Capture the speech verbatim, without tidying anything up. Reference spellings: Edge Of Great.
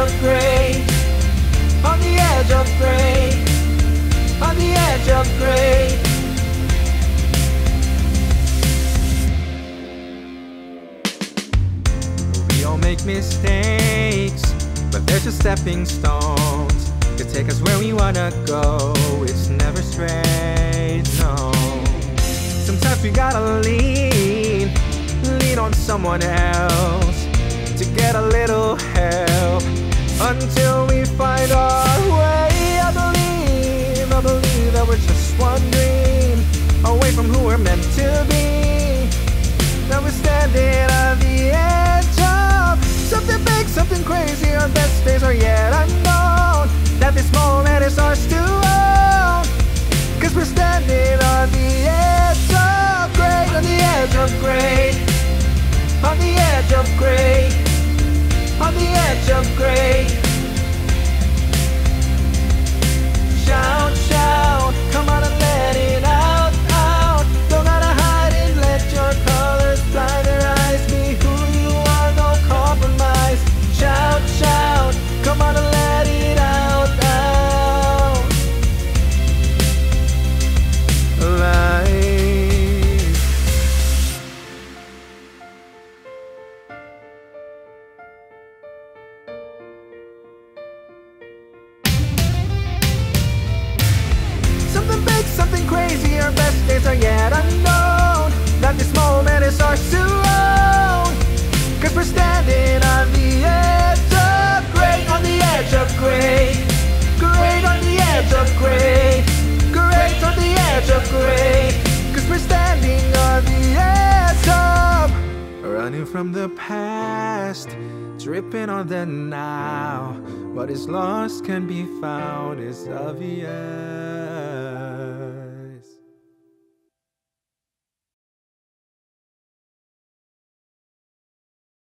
of great, on the edge of great, on the edge of great. We all make mistakes, but they're just stepping stones to take us where we wanna go. It's never straight, no. Sometimes we gotta lean, lean on someone else to get a little help until we find our way. I believe, I believe that we're just one dream away from who we're meant to be. Now we're standing at the edge of something big, something crazy. Our best days are yet unknown, that this moment is ours to own, 'cause we're standing on the edge of great, on the edge of great, on the edge of great, on the edge of great. Shout, shout, come on and let it out, out. Don't gotta hide it, let your colors blind their eyes. Be who you are, no compromise. Shout, shout, come on and let it out, out. Life. Something crazy, our best days are yet unknown, that this moment is ours to own, 'cause we're standing on the edge of great, on the edge of great, great on the edge of great, great on the edge of great, 'cause we're standing on the edge of. Running from the past, dripping on the now, what is lost can be found is obvious.